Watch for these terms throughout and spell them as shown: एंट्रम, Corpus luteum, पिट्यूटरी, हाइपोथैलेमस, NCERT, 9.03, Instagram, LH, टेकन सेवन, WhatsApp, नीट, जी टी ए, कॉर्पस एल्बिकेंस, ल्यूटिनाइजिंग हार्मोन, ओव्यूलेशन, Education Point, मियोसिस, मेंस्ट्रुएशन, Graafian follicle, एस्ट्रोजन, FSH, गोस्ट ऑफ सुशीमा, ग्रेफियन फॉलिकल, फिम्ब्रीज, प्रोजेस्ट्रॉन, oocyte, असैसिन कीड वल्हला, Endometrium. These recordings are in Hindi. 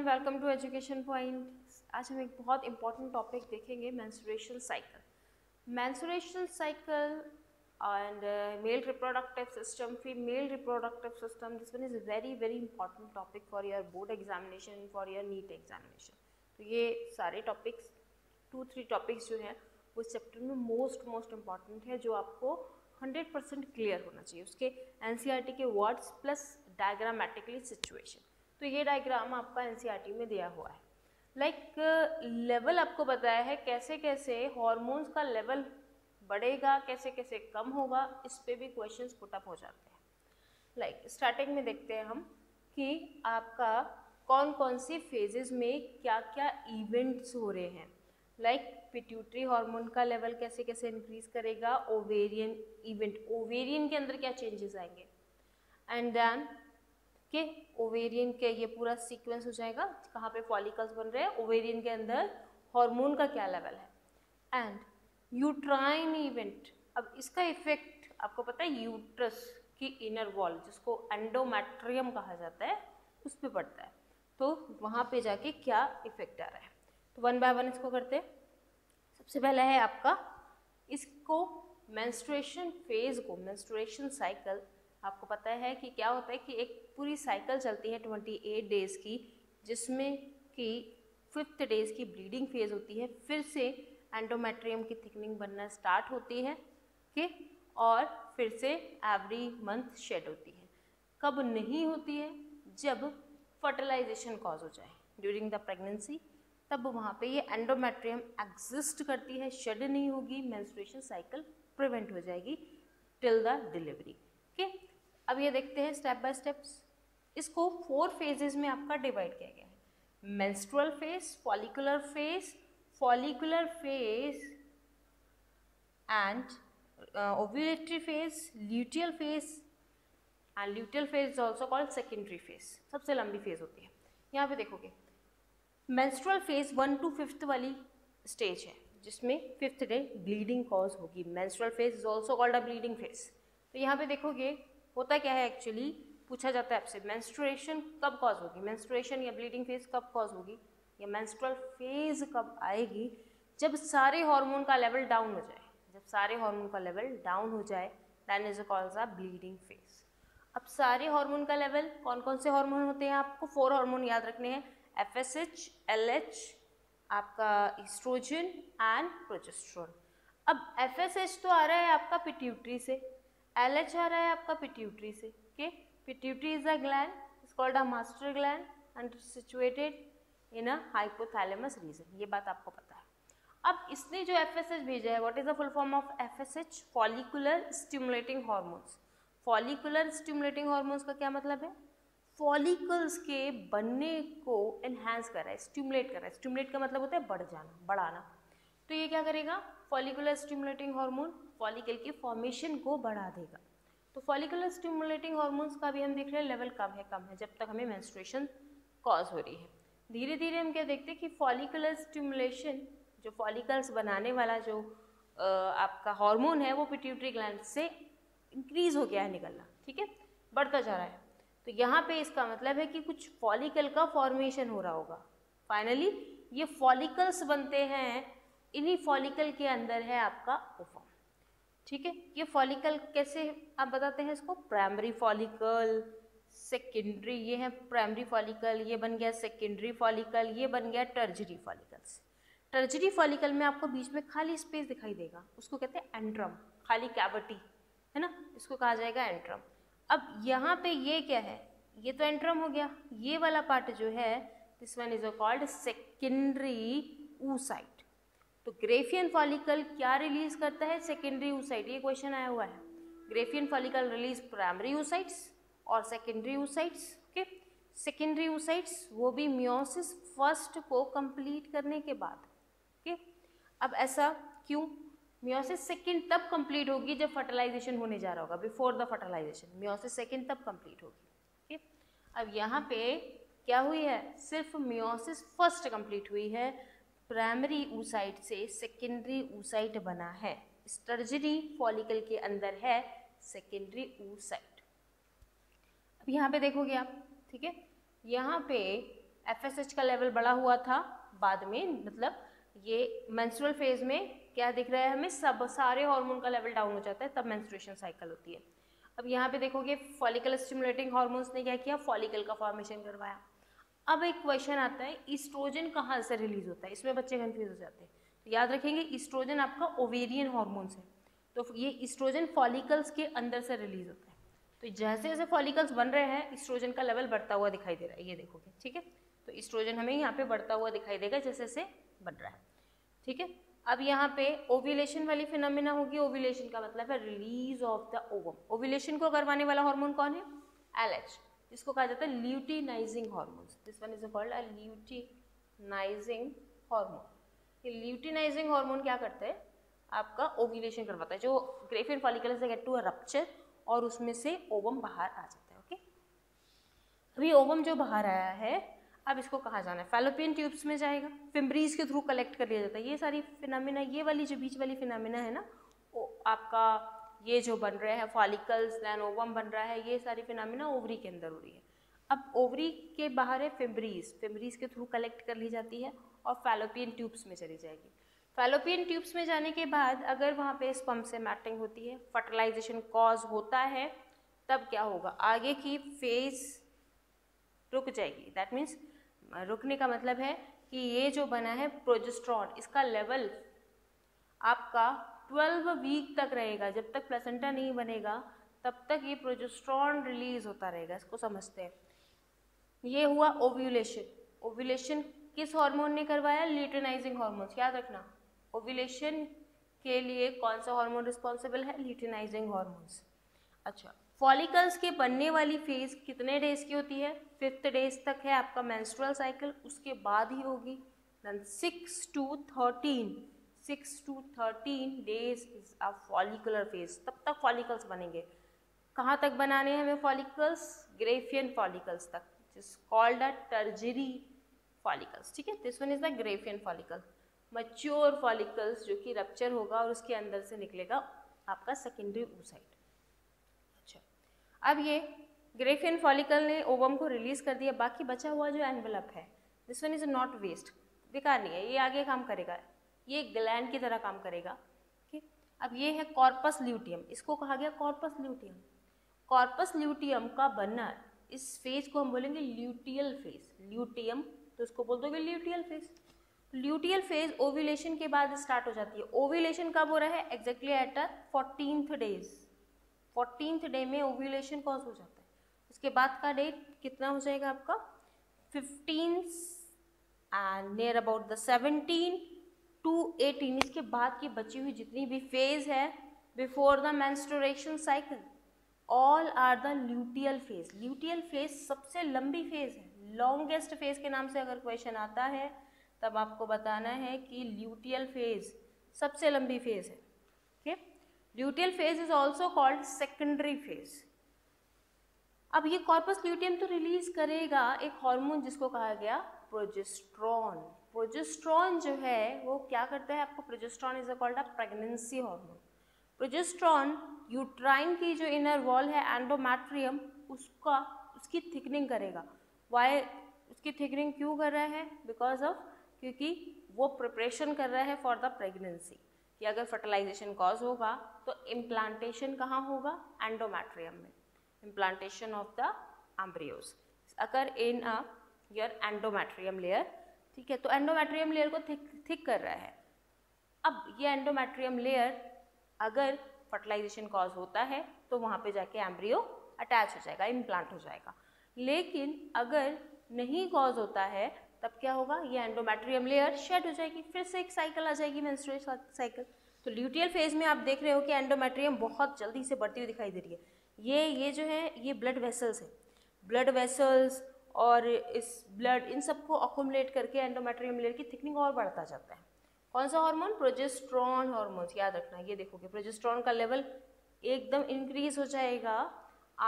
Welcome to education point. आज हम एक बहुत इम्पॉर्टेंट टॉपिक देखेंगे, मेंस्ट्रुएशन cycle. मेंस्ट्रुएशन cycle and male reproductive system, female reproductive system, this one is very very important topic for your board examination, for your नीट examination. तो ये सारे टॉपिक्स, 2-3 टॉपिक्स जो हैं वो चैप्टर में मोस्ट इम्पॉर्टेंट है, जो आपको 100% क्लियर होना चाहिए। उसके एनसीईआरटी के वर्ड्स प्लस डायग्रामेटिकली सिचुएशन। तो ये डायग्राम आपका एनसीईआरटी में दिया हुआ है। लेवल आपको बताया है कैसे कैसे हॉर्मोन्स का लेवल बढ़ेगा, कैसे कैसे कम होगा, इस पे भी क्वेश्चंस पुट अप हो जाते हैं। स्टार्टिंग में देखते हैं हम कि आपका कौन कौन सी फेजेस में क्या क्या इवेंट्स हो रहे हैं। पिट्यूटरी हार्मोन का लेवल कैसे कैसे इंक्रीज करेगा, ओवेरियन इवेंट, ओवेरियन के अंदर क्या चेंजेस आएंगे, एंड देन के ओवेरियन के ये पूरा सीक्वेंस हो जाएगा, कहाँ पे फॉलिकल्स बन रहे हैं, ओवेरियन के अंदर हार्मोन का क्या लेवल है, एंड यूट्राइन इवेंट। अब इसका इफेक्ट आपको पता है यूट्रस की इनर वॉल, जिसको एंडोमेट्रियम कहा जाता है, उस पे पड़ता है। तो वहाँ पे जाके क्या इफेक्ट आ रहा है, तो वन बाय वन इसको करते हैं। सबसे पहला है आपका, इसको मेंस्ट्रुएशन फेज को, मेंस्ट्रुएशन साइकिल, आपको पता है कि क्या होता है कि एक पूरी साइकिल चलती है 28 डेज़ की, जिसमें कि 5th डेज़ की ब्लीडिंग फेज होती है, फिर से एंडोमेट्रियम की थिकनिंग बनना स्टार्ट होती है कि और फिर से एवरी मंथ शेड होती है। कब नहीं होती है, जब फर्टिलाइजेशन कॉज हो जाए ड्यूरिंग द प्रेगनेंसी, तब वहाँ पे ये एंडोमेट्रियम एग्जिस्ट करती है, शेड नहीं होगी, मेंस्ट्रुएशन साइकिल प्रिवेंट हो जाएगी टिल द डिलीवरी। अब ये देखते हैं स्टेप बाय स्टेप्स। इसको 4 फेजेस में आपका डिवाइड किया गया है, menstrual phase, follicular phase, and ovulatory phase, luteal phase, and luteal phase is also called secondary phase, सबसे लंबी फेज होती है। यहाँ पे देखोगे मेंस्ट्रुअल फेज 1 to 5th वाली स्टेज है, जिसमें 5th डे ब्लीडिंग कॉज होगी। Menstrual phase is also called a bleeding phase. तो यहाँ पे देखोगे होता क्या है एक्चुअली, पूछा जाता है आपसे मेंस्ट्रुएशन कब कॉज होगी, मेंस्ट्रुएशन या ब्लीडिंग फेज कब कॉज होगी या मेंस्ट्रुअल फेज कब आएगी, जब सारे हार्मोन का लेवल डाउन हो जाए, then is called a bleeding phase. अब सारे हार्मोन का लेवल, कौन कौन से हार्मोन होते हैं, आपको 4 हार्मोन याद रखने हैं, FSH, LH, आपका एस्ट्रोजन एंड प्रोजेस्ट्रॉन। अब FSH तो आ रहा है आपका पिट्यूटरी से, LH आ रहा है आपका पिट्यूटरी से। Okay, पिट्यूटरी is a gland, it's called a master gland and situated in a हाइपोथैलेमस region, ये बात आपको पता है। अब इसने जो FSH भेजा है, what is the full form of FSH? Follicular stimulating hormones. Follicular stimulating hormones का क्या मतलब है? फॉलिकल्स के बनने को एनहेंस कर रहा है, स्टिमुलेट कर रहा है। स्टिमुलेट का मतलब होता है बढ़ जाना, बढ़ाना। तो ये क्या करेगा, फॉलिकुलर स्टिमुलेटिंग हार्मोन फॉलिकल की फॉर्मेशन को बढ़ा देगा। तो फॉलिकुलर स्टिमुलेटिंग हार्मोन्स का भी हम देख रहे हैं लेवल कम है जब तक हमें मेंस्ट्रुएशन कॉज हो रही है। धीरे धीरे हम क्या देखते हैं कि फॉलिकुलर स्टिमुलेशन, जो फॉलिकल्स बनाने वाला जो आपका हार्मोन है, वो पिट्यूटरी ग्लैंड से इंक्रीज हो गया है निकलना, ठीक है, बढ़ता जा रहा है। तो यहाँ पे इसका मतलब है कि कुछ फॉलिकल का फॉर्मेशन हो रहा होगा। फाइनली ये फॉलिकल्स बनते हैं, इन्हीं फॉलिकल के अंदर है आपका ओवम, ठीक है। ये फॉलिकल कैसे आप बताते हैं इसको, प्राइमरी फॉलिकल, सेकेंडरी, ये है प्राइमरी फॉलिकल, ये बन गया सेकेंडरी फॉलिकल, ये बन गया टर्जरी फॉलिकल्स। टर्जरी फॉलिकल में आपको बीच में खाली स्पेस दिखाई देगा, उसको कहते हैं एंट्रम, खाली कैविटी है ना, इसको कहा जाएगा एंट्रम। अब यहाँ पे ये क्या है, ये तो एंट्रम हो गया, ये वाला पार्ट जो है this one is called secondary oocyte। तो ग्रेफियन फॉलिकल क्या रिलीज करता है, सेकेंडरी oocyte, ये क्वेश्चन आया हुआ है। ग्रेफियन फॉलिकल release primary oocytes और secondary oocytes। Okay, secondary oocytes वो भी मियोसिस फर्स्ट को कंप्लीट करने के बाद। ओके, अब ऐसा क्यों, मियोसिस सेकेंड तब कंप्लीट होगी जब फर्टिलाइजेशन होने जा रहा होगा, before the fertilization मियोसिस second तब कंप्लीट होगी। ओके, अब यहाँ पे क्या हुई है, सिर्फ मियोसिस फर्स्ट कंप्लीट हुई है, प्राइमरी oocyte से सेकेंडरी oocyte बना है, टर्जरी फॉलिकल के अंदर है सेकेंडरी oocyte। अब यहाँ पे देखोगे आप, ठीक है, यहाँ पे एफएसएच का लेवल बढ़ा हुआ था बाद में, मतलब ये मेंस्ट्रुअल फेज में क्या दिख रहा है हमें, सब सारे हार्मोन का लेवल डाउन हो जाता है, तब मेंस्ट्रुएशन साइकिल होती है। अब यहाँ पे देखोगे फॉलिकल स्टिमुलेटिंग हार्मोन्स ने क्या किया, फॉलिकल का फॉर्मेशन करवाया। अब एक क्वेश्चन आता है ईस्ट्रोजन कहाँ से रिलीज होता है, इसमें बच्चे कंफ्यूज हो जाते हैं। तो याद रखेंगे ईस्ट्रोजन आपका ओवेरियन हार्मोन्स है, तो ये ईस्ट्रोजन फॉलिकल्स के अंदर से रिलीज होता है। तो जैसे जैसे फॉलिकल्स बन रहे हैं ईस्ट्रोजन का लेवल बढ़ता हुआ दिखाई दे रहा है, ये देखोगे ठीक है। तो ईस्ट्रोजन हमें यहाँ पे बढ़ता हुआ दिखाई देगा जैसे जैसे बन रहा है, ठीक है। अब यहाँ पे ओव्यूलेशन वाली फिनोमिना होगी, ओव्यूलेशन का मतलब है release of the ovum. ओव्यूलेशन को करवाने वाला हार्मोन कौन है, एलएच, जिसको कहा जाता है luteinizing hormones. This one is called a ल्यूटिनाइजिंग हार्मोन। ये ल्यूटिनाइजिंग हार्मोन क्या करता है, आपका ओव्यूलेशन करवाता है, जो ग्रेफियन फॉलिकल से गेट टू अ रप्चर और उसमें से ओवम बाहर आ जाता है। ओके, अभी ओवम जो बाहर आया है अब इसको कहाँ जाना है, फैलोपियन ट्यूब्स में जाएगा, फिम्ब्रीज के थ्रू कलेक्ट कर लिया जाता है। ये सारी फिनोमिना, ये वाली जो बीच वाली फिनोमिना है ना, वो आपका ये जो बन रहे हैं फॉलिकल्स देन ओवम बन रहा है, ये सारी फिनोमिना ओवरी के अंदर हो रही है। अब ओवरी के बाहर है फिम्ब्रीज, फिम्ब्रीज के थ्रू कलेक्ट कर ली जाती है और फैलोपियन ट्यूब्स में चली जाएगी। फैलोपियन ट्यूब्स में जाने के बाद अगर वहाँ पे स्पर्म से मैटिंग होती है, फर्टिलाइजेशन कॉज होता है, तब क्या होगा, आगे की फेज रुक जाएगी। दैट मीन्स रुकने का मतलब है कि ये जो बना है प्रोजेस्ट्रॉन, इसका लेवल आपका 12 वीक तक रहेगा, जब तक प्लेसेंटा नहीं बनेगा तब तक ये प्रोजेस्ट्रॉन रिलीज होता रहेगा। इसको समझते हैं, ये हुआ ओव्यूलेशन। ओव्यूलेशन किस हार्मोन ने करवाया, ल्यूटिनाइजिंग हार्मोन्स। याद रखना ओव्यूलेशन के लिए कौन सा हार्मोन रिस्पॉन्सिबल है, ल्यूटिनाइजिंग हार्मोन्स। अच्छा, फॉलिकल्स के बनने वाली फेज कितने डेज की होती है, 5th डेज तक है आपका मेंस्ट्रुअल साइकिल, उसके बाद ही होगी। Then 6 to 13 days is a follicular phase. तब तक फॉलिकल्स बनेंगे। कहाँ तक बनाने हैं हमें फॉलिकल्स, ग्रेफियन फॉलिकल्स तक, जिस कॉल्ड अ टर्जरी फॉलिकल्स, ठीक है। This one is the ग्रेफियन फॉलिकल। Mature follicles जो कि रप्चर होगा और उसके अंदर से निकलेगा आपका सेकेंडरी ओसाइट। अब ये ग्रेफियन फॉलिकल ने ओवम को रिलीज कर दिया, बाकी बचा हुआ जो एनवेलप है, this one is not waste, बेकार नहीं है, ये आगे काम करेगा, ये ग्लैंड की तरह काम करेगा। ठीक, अब ये है कॉर्पस ल्यूटियम, इसको कहा गया कॉर्पस ल्यूटियम। कॉर्पस ल्यूटियम का बनना, इस फेज को हम बोलेंगे ल्यूटियल फेज, ल्यूटियम तो इसको बोल दोगे luteal phase. Luteal phase ओव्यूलेशन के बाद स्टार्ट हो जाती है। ओव्यूलेशन कब हो रहा है, exactly at 14th days, 14th day में ओव्यूलेशन कॉज हो जाता है। उसके बाद का डेट कितना हो जाएगा आपका 15 and near about the 17 to 18। इसके बाद की बची हुई जितनी भी फेज है before the मेंस्ट्रुएशन cycle, all are the luteal phase. Luteal phase सबसे लंबी फेज है, लॉन्गेस्ट फेज के नाम से अगर क्वेश्चन आता है तब आपको बताना है कि ल्यूटियल फेज सबसे लंबी फेज है। ठीक, luteal phase is also called secondary phase. अब ये कॉर्पस ल्यूटियम तो रिलीज करेगा एक हार्मोन जिसको कहा गया प्रोजेस्ट्रॉन। प्रोजेस्ट्रॉन जो है वो क्या करता है आपको, प्रोजेस्ट्रॉन is called a pregnancy hormone. प्रोजेस्ट्रॉन uterine की जो इनर वॉल है एंडोमेट्रियम, उसका उसकी थिकनिंग करेगा। वाई उसकी थिकनिंग क्यों कर रहा है, बिकॉज ऑफ क्योंकि वो प्रिपरेशन कर रहा है फॉर द प्रेगनेंसी, कि अगर फर्टिलाइजेशन कॉज होगा तो इम्प्लांटेशन कहाँ होगा, एंडोमेट्रियम में, इम्प्लांटेशन ऑफ द एम्ब्रियोज अगर in a your endometrium layer, ठीक है। तो एंडोमेट्रियम लेयर को थिक कर रहा है। अब ये एंडोमेट्रियम लेयर अगर फर्टिलाइजेशन कॉज होता है तो वहाँ पे जाके एम्ब्रियो अटैच हो जाएगा, इम्प्लांट हो जाएगा। लेकिन अगर नहीं कॉज होता है तब क्या होगा, ये एंडोमेट्रियम लेयर शेड हो जाएगी, फिर से एक साइकिल आ जाएगी, मेंस्ट्रुएशन साइकिल। तो ल्यूटियल फेज में आप देख रहे हो कि एंडोमेट्रियम बहुत जल्दी से बढ़ती हुई दिखाई दे रही है। ये जो है ये ब्लड वेसल्स है, ब्लड वेसल्स और इस ब्लड इन सबको अकुमुलेट करके एंडोमेट्रियम लेयर की थिकनिंग और बढ़ता जाता है। कौन सा हार्मोन, प्रोजेस्ट्रॉन हार्मोन। याद रखना, ये देखोगे प्रोजेस्ट्रॉन का लेवल एकदम इंक्रीज हो जाएगा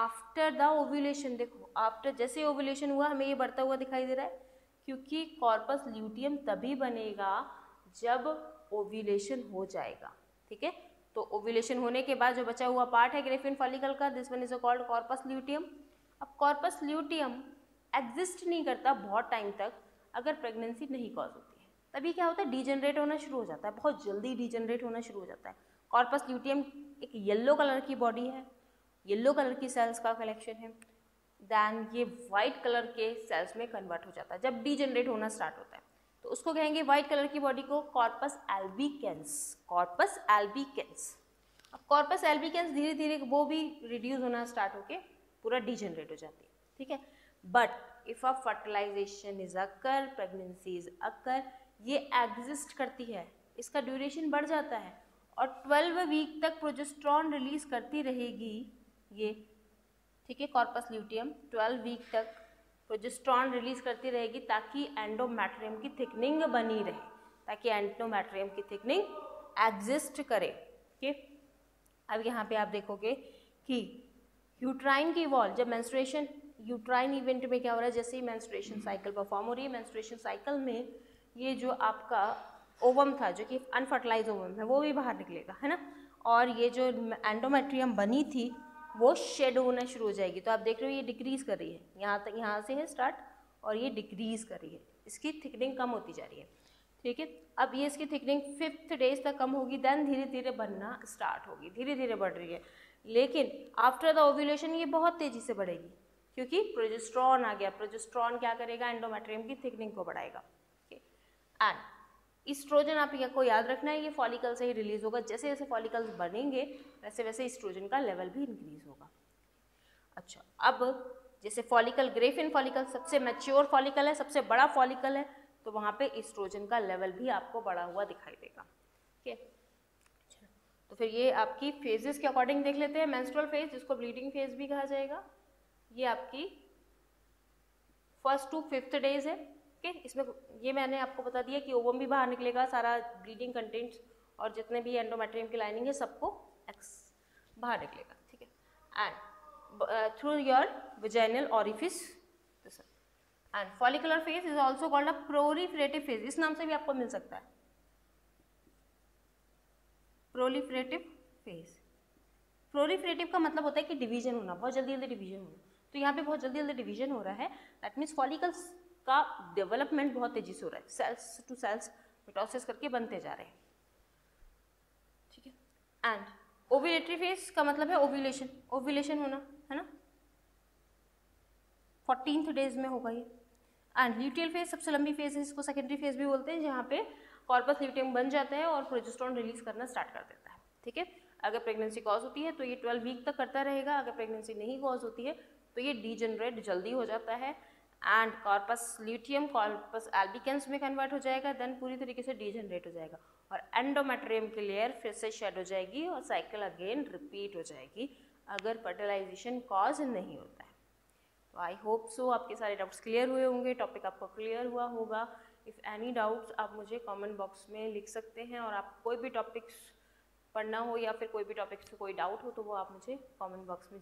आफ्टर द ओव्यूलेशन। देखो आफ्टर, जैसे ओव्यूलेशन हुआ हमें ये बढ़ता हुआ दिखाई दे रहा है, क्योंकि कॉर्पस ल्यूटियम तभी बनेगा जब ओव्यूलेशन हो जाएगा, ठीक है। तो ओव्यूलेशन होने के बाद जो बचा हुआ पार्ट है ग्रेफियन फॉलिकल का, this one is called corpus luteum. अब कॉर्पस ल्यूटियम एग्जिस्ट नहीं करता बहुत टाइम तक अगर प्रेगनेंसी नहीं कॉज होती है, तभी क्या होता है डीजनरेट होना शुरू हो जाता है, बहुत जल्दी डीजनरेट होना शुरू हो जाता है। कॉर्पस ल्यूटियम एक येलो कलर की बॉडी है, येलो कलर की सेल्स का कलेक्शन है, दैन ये वाइट कलर के सेल्स में कन्वर्ट हो जाता है जब डीजनरेट होना स्टार्ट होता है, तो उसको कहेंगे वाइट कलर की बॉडी को कॉर्पस एल्बिकेंस, कॉर्पस एल्बिकेंस। अब कॉर्पस एल्बिकेंस धीरे धीरे वो भी रिड्यूस होना स्टार्ट होके पूरा डीजनरेट हो जाती है, ठीक है। But if a fertilization is occur, pregnancy is occur, ये एग्जिस्ट करती है, इसका ड्यूरेशन बढ़ जाता है और 12 वीक तक प्रोजेस्ट्रॉन रिलीज करती रहेगी ये, ठीक है। कॉर्पस ल्यूटियम 12 वीक तक प्रोजेस्ट्रॉन रिलीज करती रहेगी ताकि एंडोमेट्रियम की थिकनिंग बनी रहे, ताकि एंडोमेट्रियम की थिकनिंग एग्जिस्ट करे, ठीक है। अब यहाँ पे आप देखोगे कि यूट्राइन की वॉल, जब मेंस्ट्रुएशन यूट्राइन इवेंट में क्या हो रहा है, जैसे ही मेंस्ट्रुएशन साइकिल परफॉर्म हो रही है, मेंस्ट्रुएशन साइकिल में ये जो आपका ओवम था जो कि अनफर्टिलाइज ओवम है वो भी बाहर निकलेगा, है ना, और ये जो एंडोमेट्रियम बनी थी वो शेड होना शुरू हो जाएगी। तो आप देख रहे हो ये डिक्रीज कर रही है, यहाँ तक यहाँ से है स्टार्ट और ये डिक्रीज कर रही है, इसकी थिकनिंग कम होती जा रही है, ठीक है। अब ये इसकी थिकनिंग 5th डेज तक कम होगी, दैन धीरे धीरे बनना स्टार्ट होगी, धीरे धीरे बढ़ रही है, लेकिन आफ्टर द ओव्यूलेशन ये बहुत तेज़ी से बढ़ेगी क्योंकि प्रोजेस्ट्रॉन आ गया। प्रोजेस्ट्रॉन क्या करेगा, एंडोमेट्रियम की थिकनिंग को बढ़ाएगा। एंड एस्ट्रोजन आपको याद रखना है ये फॉलिकल से ही रिलीज होगा, जैसे जैसे फॉलिकल्स बनेंगे वैसे वैसे एस्ट्रोजन का लेवल भी इंक्रीज होगा। अच्छा, अब जैसे फॉलिकल, ग्रेफिन फॉलिकल सबसे मैच्योर फॉलिकल है, सबसे बड़ा फॉलिकल है, तो वहाँ पे एस्ट्रोजन का लेवल भी आपको बढ़ा हुआ दिखाई देगा, ठीक है। तो फिर ये आपकी फेजेस के अकॉर्डिंग देख लेते हैं। मेंस्ट्रुअल फेज, जिसको ब्लीडिंग फेज भी कहा जाएगा, ये आपकी फर्स्ट टू 5th डेज है, ठीक है। इसमें ये मैंने आपको बता दिया कि ओवम भी बाहर निकलेगा, सारा ब्लीडिंग कंटेंट्स और जितने भी एंडोमेट्रियम की लाइनिंग है सबको बाहर निकलेगा, ठीक है। And through your vaginal orifice. And follicular phase is also called a proliferative phase, इस नाम से भी आपको मिल सकता है, प्रोलिफरेटिव फेज। प्रोलिफरेटिव का मतलब होता है कि डिवीजन होना, बहुत जल्दी जल्दी डिवीजन होना, तो यहाँ पे बहुत जल्दी जल्दी डिवीजन हो रहा है। दैट मीन्स फॉलिकल्स का डेवलपमेंट बहुत तेजी से हो रहा है, सेल्स टू सेल्स मिटोसिस करके बनते जा रहे हैं, ठीक है। एंड ओव्यूलेटरी फेज का मतलब है ओव्यूलेशन, ओव्यूलेशन होना, है ना, 14th डेज में होगा ये। एंड ल्यूटियल फेज सबसे लंबी फेज है, इसको सेकेंडरी फेज भी बोलते हैं, जहाँ पे कॉर्पस ल्यूटियम बन जाता है और प्रोजेस्ट्रॉन रिलीज करना स्टार्ट कर देता है, ठीक है। अगर प्रेगनेंसी कॉज होती है तो ये 12 वीक तक करता रहेगा, अगर प्रेगनेंसी नहीं कॉज होती है तो ये डीजनरेट जल्दी हो जाता है and corpus luteum कॉर्पस एल्बिकेंस में कन्वर्ट हो जाएगा, देन पूरी तरीके से डीजनरेट हो जाएगा और एंडोमेट्रियम की लेयर फिर से शेड हो जाएगी और साइकिल अगेन रिपीट हो जाएगी अगर फर्टिलाइजेशन कॉज नहीं होता है। तो आई होप सो आपके सारे डाउट्स क्लियर हुए होंगे, टॉपिक आपको क्लियर हुआ होगा। इफ़ एनी डाउट्स आप मुझे कमेंट बॉक्स में लिख सकते हैं, और आप कोई भी टॉपिक्स पढ़ना हो या फिर कोई भी टॉपिक्स पे कोई डाउट हो तो वो आप मुझे कमेंट बॉक्स में